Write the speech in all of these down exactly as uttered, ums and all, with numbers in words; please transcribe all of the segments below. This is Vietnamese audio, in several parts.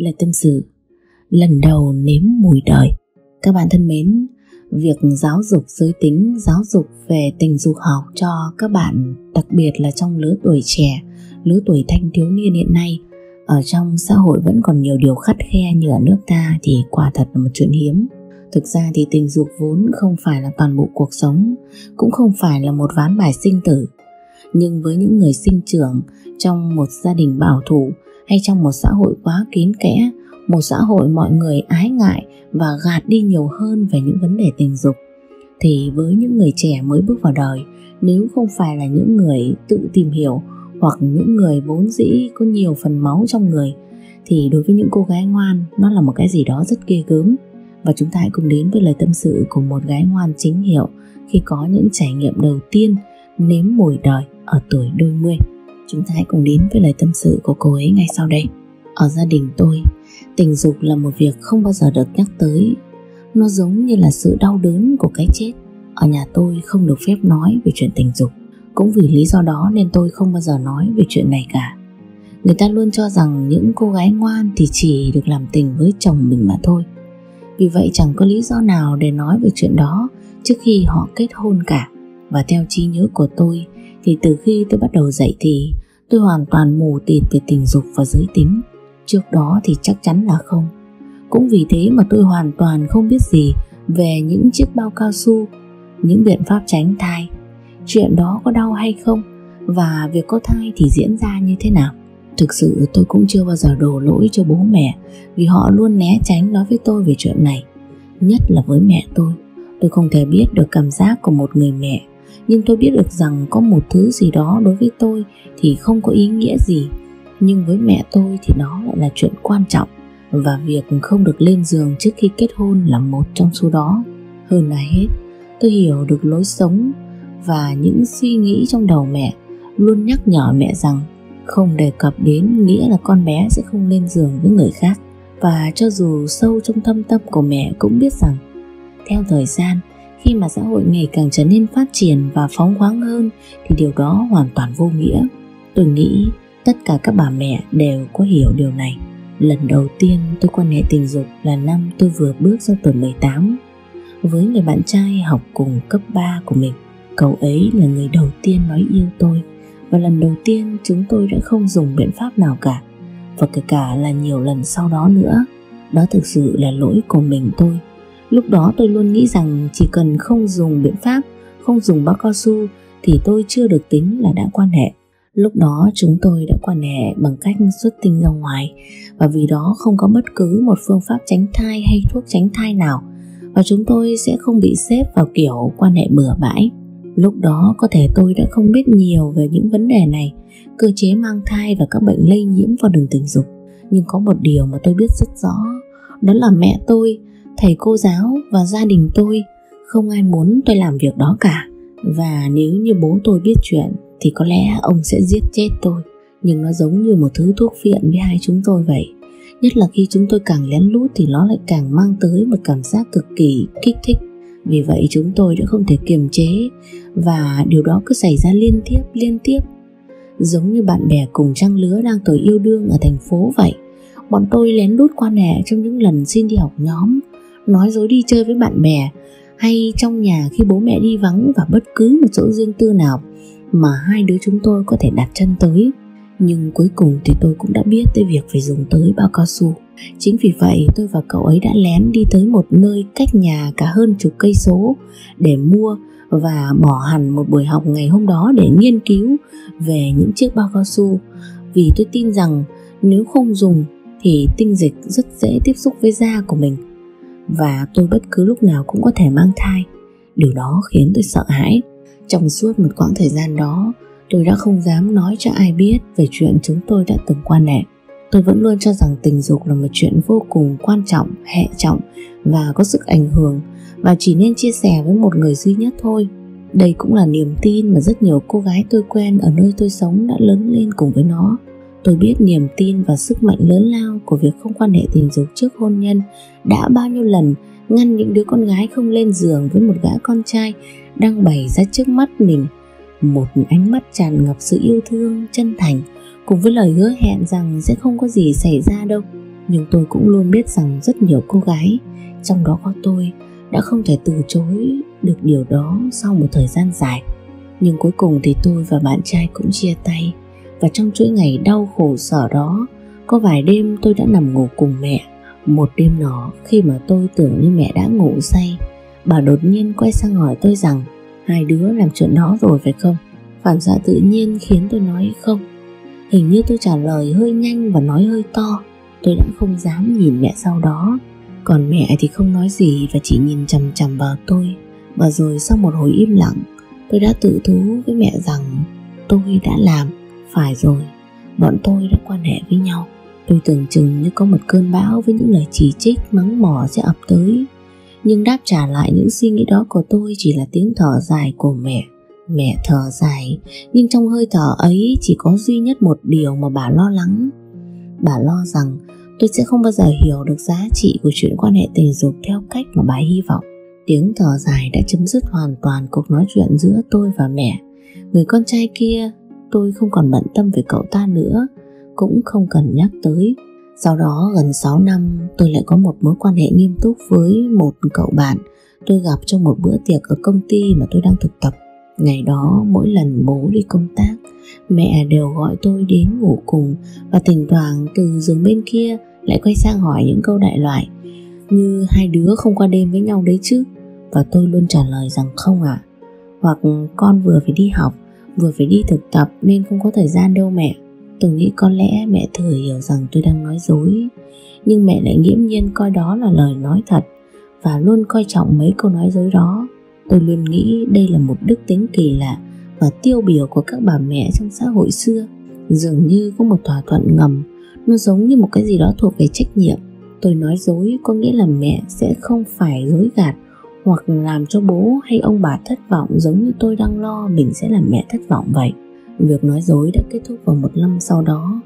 là tâm sự, lần đầu nếm mùi đời. Các bạn thân mến, việc giáo dục giới tính, giáo dục về tình dục học cho các bạn, đặc biệt là trong lứa tuổi trẻ, lứa tuổi thanh thiếu niên hiện nay, ở trong xã hội vẫn còn nhiều điều khắt khe như ở nước ta thì quả thật là một chuyện hiếm. Thực ra thì tình dục vốn không phải là toàn bộ cuộc sống, cũng không phải là một ván bài sinh tử. Nhưng với những người sinh trưởng trong một gia đình bảo thủ hay trong một xã hội quá kín kẽ, một xã hội mọi người ái ngại và gạt đi nhiều hơn về những vấn đề tình dục, thì với những người trẻ mới bước vào đời, nếu không phải là những người tự tìm hiểu hoặc những người vốn dĩ có nhiều phần máu trong người, thì đối với những cô gái ngoan, nó là một cái gì đó rất ghê gớm. Và chúng ta hãy cùng đến với lời tâm sự của một gái ngoan chính hiệu khi có những trải nghiệm đầu tiên nếm mùi đời ở tuổi đôi mươi. Chúng ta hãy cùng đến với lời tâm sự của cô ấy ngay sau đây. Ở gia đình tôi, tình dục là một việc không bao giờ được nhắc tới. Nó giống như là sự đau đớn của cái chết. Ở nhà tôi không được phép nói về chuyện tình dục. Cũng vì lý do đó nên tôi không bao giờ nói về chuyện này cả. Người ta luôn cho rằng những cô gái ngoan thì chỉ được làm tình với chồng mình mà thôi. Vì vậy chẳng có lý do nào để nói về chuyện đó trước khi họ kết hôn cả. Và theo trí nhớ của tôi thì từ khi tôi bắt đầu dạy thì tôi hoàn toàn mù tịt về tình dục và giới tính. Trước đó thì chắc chắn là không. Cũng vì thế mà tôi hoàn toàn không biết gì về những chiếc bao cao su, những biện pháp tránh thai, chuyện đó có đau hay không, và việc có thai thì diễn ra như thế nào. Thực sự tôi cũng chưa bao giờ đổ lỗi cho bố mẹ, vì họ luôn né tránh nói với tôi về chuyện này. Nhất là với mẹ tôi. Tôi không thể biết được cảm giác của một người mẹ, nhưng tôi biết được rằng có một thứ gì đó đối với tôi thì không có ý nghĩa gì, nhưng với mẹ tôi thì đó lại là chuyện quan trọng. Và việc không được lên giường trước khi kết hôn là một trong số đó. Hơn là hết, tôi hiểu được lối sống và những suy nghĩ trong đầu mẹ, luôn nhắc nhở mẹ rằng không đề cập đến nghĩa là con bé sẽ không lên giường với người khác. Và cho dù sâu trong thâm tâm của mẹ cũng biết rằng theo thời gian, khi mà xã hội ngày càng trở nên phát triển và phóng khoáng hơn thì điều đó hoàn toàn vô nghĩa. Tôi nghĩ tất cả các bà mẹ đều có hiểu điều này. Lần đầu tiên tôi quan hệ tình dục là năm tôi vừa bước sang tuổi mười tám, với người bạn trai học cùng cấp ba của mình. Cậu ấy là người đầu tiên nói yêu tôi, và lần đầu tiên chúng tôi đã không dùng biện pháp nào cả, và kể cả là nhiều lần sau đó nữa. Đó thực sự là lỗi của mình tôi. Lúc đó tôi luôn nghĩ rằng chỉ cần không dùng biện pháp, không dùng bao cao su thì tôi chưa được tính là đã quan hệ. Lúc đó chúng tôi đã quan hệ bằng cách xuất tinh ra ngoài, và vì đó không có bất cứ một phương pháp tránh thai hay thuốc tránh thai nào, và chúng tôi sẽ không bị xếp vào kiểu quan hệ bừa bãi. Lúc đó có thể tôi đã không biết nhiều về những vấn đề này, cơ chế mang thai và các bệnh lây nhiễm qua đường tình dục. Nhưng có một điều mà tôi biết rất rõ, đó là mẹ tôi, thầy cô giáo và gia đình tôi không ai muốn tôi làm việc đó cả. Và nếu như bố tôi biết chuyện thì có lẽ ông sẽ giết chết tôi. Nhưng nó giống như một thứ thuốc phiện với hai chúng tôi vậy. Nhất là khi chúng tôi càng lén lút thì nó lại càng mang tới một cảm giác cực kỳ kích thích. Vì vậy chúng tôi đã không thể kiềm chế, và điều đó cứ xảy ra liên tiếp liên tiếp. Giống như bạn bè cùng trang lứa đang tuổi yêu đương ở thành phố vậy. Bọn tôi lén lút quan hệ trong những lần xin đi học nhóm, nói dối đi chơi với bạn bè, hay trong nhà khi bố mẹ đi vắng, và bất cứ một chỗ riêng tư nào mà hai đứa chúng tôi có thể đặt chân tới. Nhưng cuối cùng thì tôi cũng đã biết tới việc phải dùng tới bao cao su. Chính vì vậy tôi và cậu ấy đã lén đi tới một nơi cách nhà cả hơn chục cây số để mua, và bỏ hẳn một buổi học ngày hôm đó để nghiên cứu về những chiếc bao cao su. Vì tôi tin rằng nếu không dùng thì tinh dịch rất dễ tiếp xúc với da của mình, và tôi bất cứ lúc nào cũng có thể mang thai. Điều đó khiến tôi sợ hãi. Trong suốt một quãng thời gian đó, tôi đã không dám nói cho ai biết về chuyện chúng tôi đã từng quan hệ. Tôi vẫn luôn cho rằng tình dục là một chuyện vô cùng quan trọng, hệ trọng và có sức ảnh hưởng, và chỉ nên chia sẻ với một người duy nhất thôi. Đây cũng là niềm tin mà rất nhiều cô gái tôi quen ở nơi tôi sống đã lớn lên cùng với nó. Tôi biết niềm tin và sức mạnh lớn lao của việc không quan hệ tình dục trước hôn nhân đã bao nhiêu lần ngăn những đứa con gái không lên giường với một gã con trai đang bày ra trước mắt mình một ánh mắt tràn ngập sự yêu thương chân thành, cùng với lời hứa hẹn rằng sẽ không có gì xảy ra đâu. Nhưng tôi cũng luôn biết rằng rất nhiều cô gái, trong đó có tôi, đã không thể từ chối được điều đó sau một thời gian dài. Nhưng cuối cùng thì tôi và bạn trai cũng chia tay. Và trong chuỗi ngày đau khổ sở đó, có vài đêm tôi đã nằm ngủ cùng mẹ. Một đêm nọ, khi mà tôi tưởng như mẹ đã ngủ say, bà đột nhiên quay sang hỏi tôi rằng: hai đứa làm chuyện đó rồi phải không? Phản xạ tự nhiên khiến tôi nói không. Hình như tôi trả lời hơi nhanh và nói hơi to. Tôi đã không dám nhìn mẹ sau đó. Còn mẹ thì không nói gì và chỉ nhìn chằm chằm vào tôi. Và rồi sau một hồi im lặng, tôi đã tự thú với mẹ rằng tôi đã làm. Phải rồi, bọn tôi đã quan hệ với nhau. Tôi tưởng chừng như có một cơn bão với những lời chỉ trích, mắng mỏ sẽ ập tới. Nhưng đáp trả lại những suy nghĩ đó của tôi chỉ là tiếng thở dài của mẹ. Mẹ thở dài, nhưng trong hơi thở ấy chỉ có duy nhất một điều mà bà lo lắng. Bà lo rằng tôi sẽ không bao giờ hiểu được giá trị của chuyện quan hệ tình dục theo cách mà bà hy vọng. Tiếng thở dài đã chấm dứt hoàn toàn cuộc nói chuyện giữa tôi và mẹ. Người con trai kia, tôi không còn bận tâm về cậu ta nữa, cũng không cần nhắc tới. Sau đó gần sáu năm, tôi lại có một mối quan hệ nghiêm túc với một cậu bạn tôi gặp trong một bữa tiệc ở công ty mà tôi đang thực tập. Ngày đó, mỗi lần bố đi công tác, mẹ đều gọi tôi đến ngủ cùng, và thỉnh thoảng từ giường bên kia lại quay sang hỏi những câu đại loại như: hai đứa không qua đêm với nhau đấy chứ? Và tôi luôn trả lời rằng không ạ, à. Hoặc: con vừa phải đi học, vừa phải đi thực tập nên không có thời gian đâu mẹ. Tôi nghĩ có lẽ mẹ thừa hiểu rằng tôi đang nói dối, nhưng mẹ lại nghiễm nhiên coi đó là lời nói thật và luôn coi trọng mấy câu nói dối đó. Tôi luôn nghĩ đây là một đức tính kỳ lạ và tiêu biểu của các bà mẹ trong xã hội xưa. Dường như có một thỏa thuận ngầm, nó giống như một cái gì đó thuộc về trách nhiệm. Tôi nói dối có nghĩa là mẹ sẽ không phải dối gạt hoặc làm cho bố hay ông bà thất vọng, giống như tôi đang lo mình sẽ làm mẹ thất vọng vậy. Việc nói dối đã kết thúc vào một năm sau đó.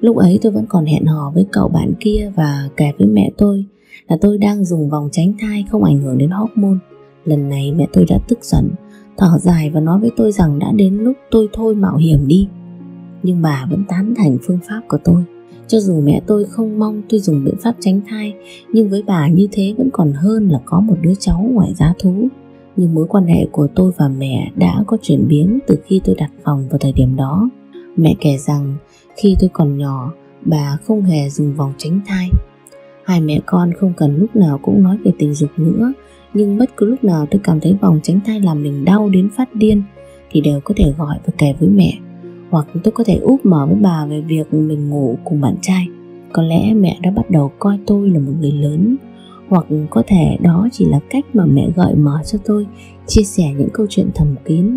Lúc ấy tôi vẫn còn hẹn hò với cậu bạn kia và kể với mẹ tôi là tôi đang dùng vòng tránh thai không ảnh hưởng đến hormone. Lần này mẹ tôi đã tức giận, thở dài và nói với tôi rằng đã đến lúc tôi thôi mạo hiểm đi. Nhưng bà vẫn tán thành phương pháp của tôi. Cho dù mẹ tôi không mong tôi dùng biện pháp tránh thai, nhưng với bà như thế vẫn còn hơn là có một đứa cháu ngoài giá thú. Nhưng mối quan hệ của tôi và mẹ đã có chuyển biến từ khi tôi đặt phòng vào thời điểm đó. Mẹ kể rằng khi tôi còn nhỏ, bà không hề dùng vòng tránh thai. Hai mẹ con không cần lúc nào cũng nói về tình dục nữa, nhưng bất cứ lúc nào tôi cảm thấy vòng tránh thai làm mình đau đến phát điên thì đều có thể gọi và kể với mẹ. Hoặc tôi có thể úp mở với bà về việc mình ngủ cùng bạn trai. Có lẽ mẹ đã bắt đầu coi tôi là một người lớn. Hoặc có thể đó chỉ là cách mà mẹ gợi mở cho tôi chia sẻ những câu chuyện thầm kín.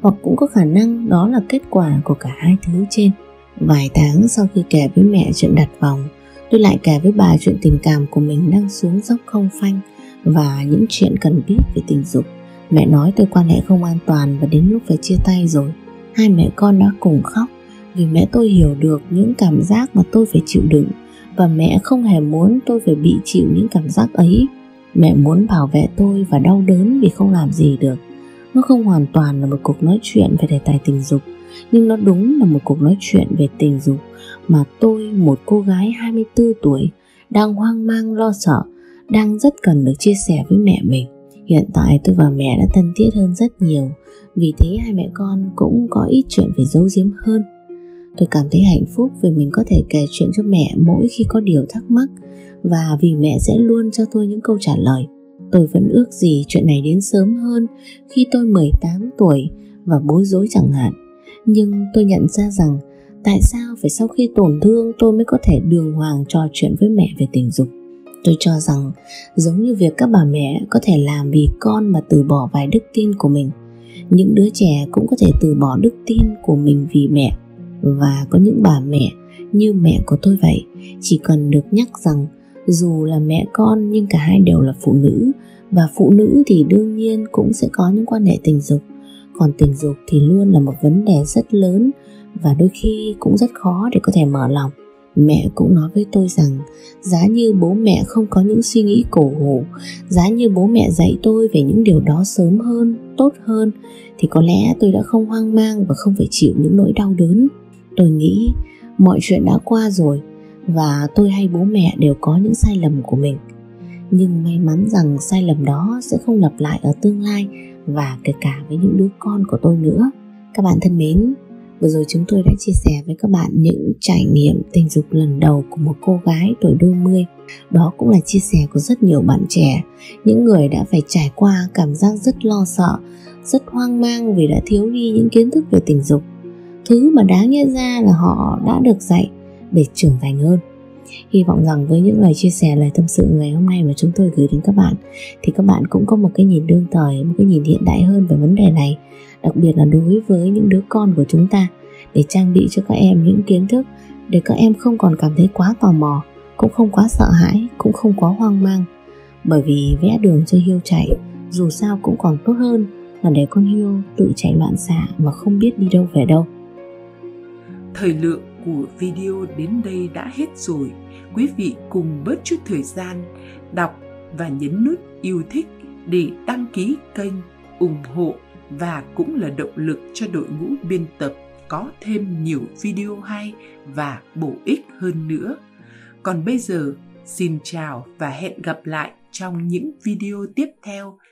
Hoặc cũng có khả năng đó là kết quả của cả hai thứ trên. Vài tháng sau khi kể với mẹ chuyện đặt vòng, tôi lại kể với bà chuyện tình cảm của mình đang xuống dốc không phanh và những chuyện cần biết về tình dục. Mẹ nói tôi quan hệ không an toàn và đến lúc phải chia tay rồi. Hai mẹ con đã cùng khóc vì mẹ tôi hiểu được những cảm giác mà tôi phải chịu đựng, và mẹ không hề muốn tôi phải bị chịu những cảm giác ấy. Mẹ muốn bảo vệ tôi và đau đớn vì không làm gì được. Nó không hoàn toàn là một cuộc nói chuyện về đề tài tình dục, nhưng nó đúng là một cuộc nói chuyện về tình dục mà tôi, một cô gái hai mươi tư tuổi, đang hoang mang lo sợ, đang rất cần được chia sẻ với mẹ mình. Hiện tại tôi và mẹ đã thân thiết hơn rất nhiều, vì thế hai mẹ con cũng có ít chuyện phải giấu giếm hơn. Tôi cảm thấy hạnh phúc vì mình có thể kể chuyện cho mẹ mỗi khi có điều thắc mắc, và vì mẹ sẽ luôn cho tôi những câu trả lời. Tôi vẫn ước gì chuyện này đến sớm hơn, khi tôi mười tám tuổi và bối rối chẳng hạn. Nhưng tôi nhận ra rằng tại sao phải sau khi tổn thương tôi mới có thể đường hoàng trò chuyện với mẹ về tình dục. Tôi cho rằng giống như việc các bà mẹ có thể làm vì con mà từ bỏ vài đức tin của mình, những đứa trẻ cũng có thể từ bỏ đức tin của mình vì mẹ. Và có những bà mẹ như mẹ của tôi vậy, chỉ cần được nhắc rằng dù là mẹ con nhưng cả hai đều là phụ nữ, và phụ nữ thì đương nhiên cũng sẽ có những quan hệ tình dục. Còn tình dục thì luôn là một vấn đề rất lớn, và đôi khi cũng rất khó để có thể mở lòng. Mẹ cũng nói với tôi rằng giá như bố mẹ không có những suy nghĩ cổ hủ, giá như bố mẹ dạy tôi về những điều đó sớm hơn, tốt hơn, thì có lẽ tôi đã không hoang mang và không phải chịu những nỗi đau đớn. Tôi nghĩ mọi chuyện đã qua rồi, và tôi hay bố mẹ đều có những sai lầm của mình. Nhưng may mắn rằng sai lầm đó sẽ không lặp lại ở tương lai và kể cả với những đứa con của tôi nữa. Các bạn thân mến, vừa rồi chúng tôi đã chia sẻ với các bạn những trải nghiệm tình dục lần đầu của một cô gái tuổi đôi mươi. Đó cũng là chia sẻ của rất nhiều bạn trẻ, những người đã phải trải qua cảm giác rất lo sợ, rất hoang mang vì đã thiếu đi những kiến thức về tình dục, thứ mà đáng nhẽ ra là họ đã được dạy để trưởng thành hơn. Hy vọng rằng với những lời chia sẻ, lời tâm sự ngày hôm nay mà chúng tôi gửi đến các bạn, thì các bạn cũng có một cái nhìn đương thời, một cái nhìn hiện đại hơn về vấn đề này, đặc biệt là đối với những đứa con của chúng ta, để trang bị cho các em những kiến thức, để các em không còn cảm thấy quá tò mò, cũng không quá sợ hãi, cũng không quá hoang mang. Bởi vì vẽ đường cho hươu chạy dù sao cũng còn tốt hơn là để con hươu tự chạy loạn xạ mà không biết đi đâu về đâu. Thời lượng của video đến đây đã hết rồi. Quý vị cùng bớt chút thời gian, đọc và nhấn nút yêu thích để đăng ký kênh, ủng hộ và cũng là động lực cho đội ngũ biên tập có thêm nhiều video hay và bổ ích hơn nữa. Còn bây giờ, xin chào và hẹn gặp lại trong những video tiếp theo.